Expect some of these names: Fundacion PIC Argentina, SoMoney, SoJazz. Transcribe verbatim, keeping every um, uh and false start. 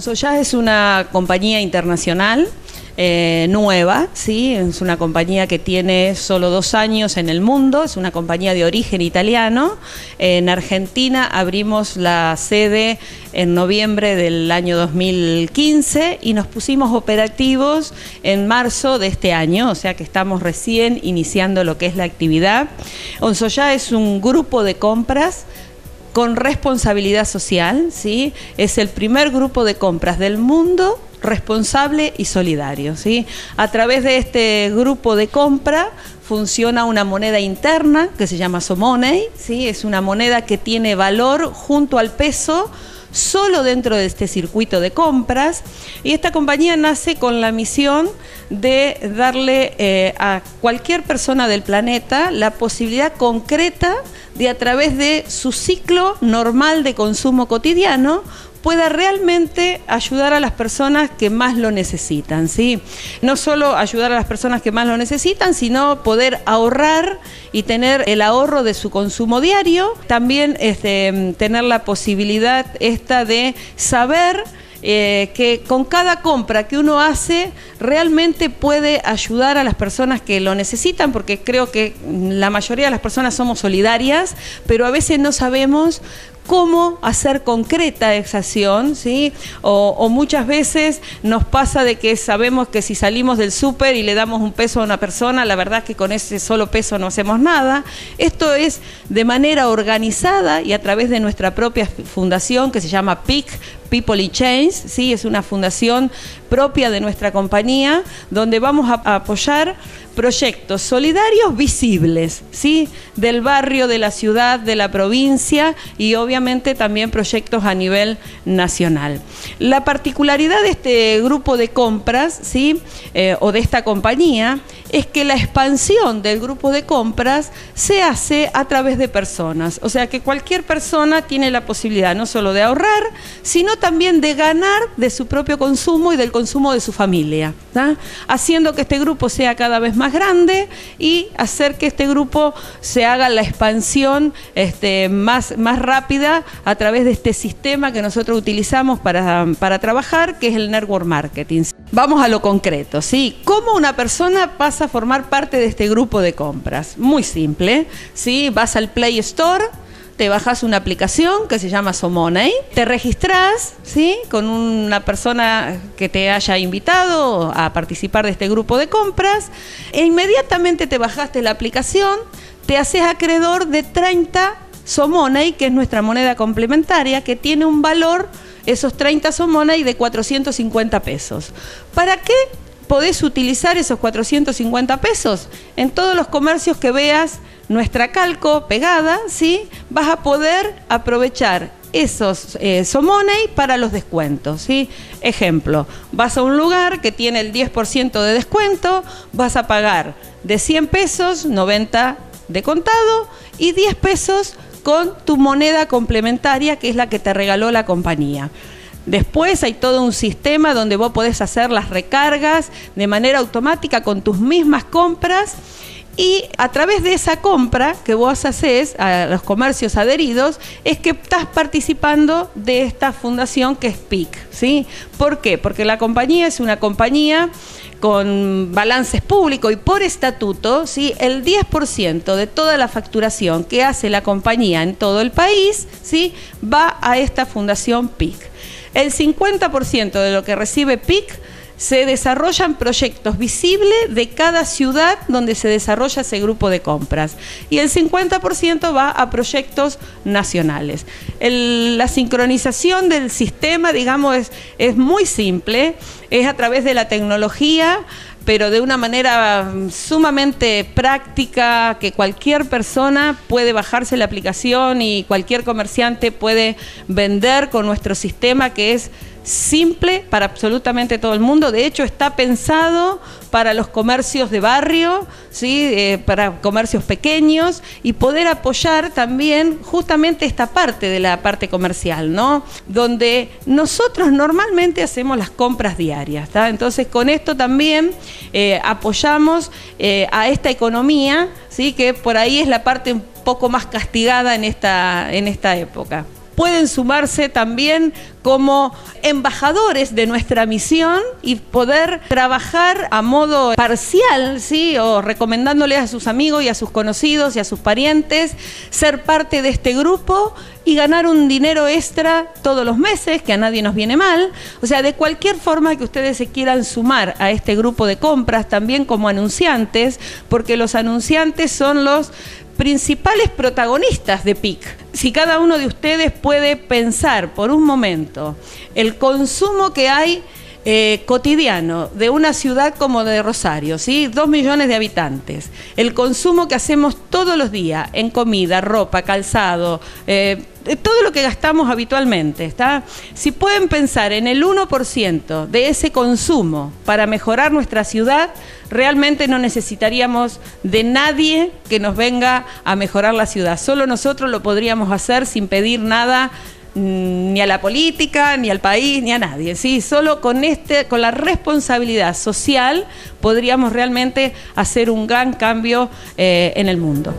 SoJazz es una compañía internacional eh, nueva, ¿sí? Es una compañía que tiene solo dos años en el mundo, es una compañía de origen italiano. En Argentina abrimos la sede en noviembre del año dos mil quince y nos pusimos operativos en marzo de este año, o sea que estamos recién iniciando lo que es la actividad. SoJazz es un grupo de compras con responsabilidad social, ¿sí? Es el primer grupo de compras del mundo responsable y solidario, ¿sí? A través de este grupo de compra funciona una moneda interna que se llama SoMoney, ¿sí? Es una moneda que tiene valor junto al peso solo dentro de este circuito de compras, y esta compañía nace con la misión de darle eh, a cualquier persona del planeta la posibilidad concreta de, a través de su ciclo normal de consumo cotidiano, pueda realmente ayudar a las personas que más lo necesitan, ¿sí? No solo ayudar a las personas que más lo necesitan, sino poder ahorrar y tener el ahorro de su consumo diario. También este, tener la posibilidad esta de saber Eh, que con cada compra que uno hace realmente puede ayudar a las personas que lo necesitan, porque creo que la mayoría de las personas somos solidarias, pero a veces no sabemos cómo hacer concreta esa acción, ¿sí? O, o muchas veces nos pasa de que sabemos que si salimos del súper y le damos un peso a una persona, la verdad es que con ese solo peso no hacemos nada. Esto es de manera organizada y a través de nuestra propia fundación, que se llama P I C, People y Change, ¿sí? Es una fundación propia de nuestra compañía donde vamos a apoyar proyectos solidarios visibles, ¿sí? Del barrio, de la ciudad, de la provincia y obviamente también proyectos a nivel nacional. La particularidad de este grupo de compras, ¿sí? eh, o de esta compañía, es que la expansión del grupo de compras se hace a través de personas, o sea que cualquier persona tiene la posibilidad no solo de ahorrar, sino también de ganar de su propio consumo y del consumo de su familia, ¿tá? Haciendo que este grupo sea cada vez más grande y hacer que este grupo se haga la expansión este, más, más rápida a través de este sistema que nosotros utilizamos para, para trabajar, que es el network marketing. Vamos a lo concreto, ¿sí? ¿Cómo una persona pasa a formar parte de este grupo de compras? Muy simple, ¿sí? Vas al Play Store, te bajas una aplicación que se llama SoMoney, te registras, ¿sí? Con una persona que te haya invitado a participar de este grupo de compras, e inmediatamente te bajaste la aplicación, te haces acreedor de treinta SoMoney, que es nuestra moneda complementaria, que tiene un valor, esos treinta SoMoney, de cuatrocientos cincuenta pesos. ¿Para qué podés utilizar esos cuatrocientos cincuenta pesos? En todos los comercios que veas nuestra calco pegada, ¿sí? Vas a poder aprovechar esos eh, SoMoney para los descuentos, ¿sí? Ejemplo, vas a un lugar que tiene el diez por ciento de descuento, vas a pagar de cien pesos, noventa de contado y diez pesos con tu moneda complementaria, que es la que te regaló la compañía. Después hay todo un sistema donde vos podés hacer las recargas de manera automática con tus mismas compras, y a través de esa compra que vos hacés a los comercios adheridos es que estás participando de esta fundación que es P I C, ¿sí? ¿Por qué? Porque la compañía es una compañía con balances públicos y por estatuto, ¿sí? El diez por ciento de toda la facturación que hace la compañía en todo el país, ¿sí? Va a esta fundación P I C. El cincuenta por ciento de lo que recibe P I C se desarrollan proyectos visibles de cada ciudad donde se desarrolla ese grupo de compras, y el cincuenta por ciento va a proyectos nacionales. El, la sincronización del sistema, digamos, es, es muy simple, es a través de la tecnología, pero de una manera sumamente práctica, que cualquier persona puede bajarse la aplicación y cualquier comerciante puede vender con nuestro sistema, que es simple para absolutamente todo el mundo. De hecho, está pensado para los comercios de barrio, ¿sí? eh, para comercios pequeños, y poder apoyar también justamente esta parte de la parte comercial, ¿no? Donde nosotros normalmente hacemos las compras diarias, ¿tá? Entonces, con esto también eh, apoyamos eh, a esta economía, ¿sí? Que por ahí es la parte un poco más castigada en esta, en esta época. pueden sumarse también como embajadores de nuestra misión y poder trabajar a modo parcial, ¿sí? O recomendándoles a sus amigos y a sus conocidos y a sus parientes ser parte de este grupo y ganar un dinero extra todos los meses, que a nadie nos viene mal. O sea, de cualquier forma que ustedes se quieran sumar a este grupo de compras, también como anunciantes, porque los anunciantes son los principales protagonistas de P I C. Si cada uno de ustedes puede pensar por un momento el consumo que hay eh, cotidiano de una ciudad como de Rosario, ¿sí? Dos millones de habitantes, el consumo que hacemos todos los días en comida, ropa, calzado, eh, todo lo que gastamos habitualmente, ¿está? Si pueden pensar en el uno por ciento de ese consumo para mejorar nuestra ciudad, realmente no necesitaríamos de nadie que nos venga a mejorar la ciudad. Solo nosotros lo podríamos hacer sin pedir nada ni a la política, ni al país, ni a nadie, ¿sí? Solo con, este, con la responsabilidad social podríamos realmente hacer un gran cambio eh, en el mundo.